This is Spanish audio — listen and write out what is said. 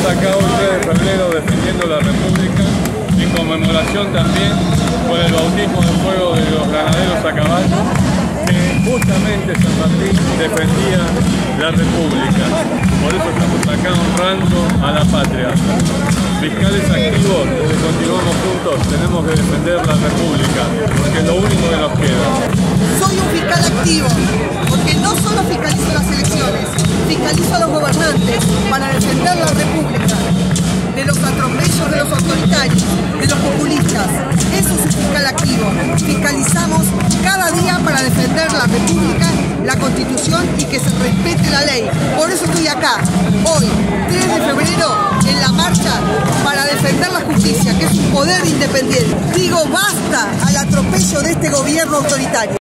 estamos acá hoy 3 de febrero defendiendo la República, en conmemoración también por el bautismo de fuego de los granaderos a caballo, que justamente San Martín defendía la República. Por eso estamos acá honrando a la patria. Fiscales activos, desde Continuamos Juntos, tenemos que defender la República, porque es lo único que nos queda. Soy un fiscal activo, porque no solo fiscalizo las elecciones, fiscalizo a los gobernantes para defender la República de los atropellos de los autoritarios, de los populistas. Eso es un fiscal activo. Fiscalizamos cada día para defender la República, la Constitución y que se respete la ley. Por eso estoy acá, hoy, 3 de febrero, en la marcha para defender la justicia, que es un poder independiente. Digo basta al atropello de este gobierno autoritario.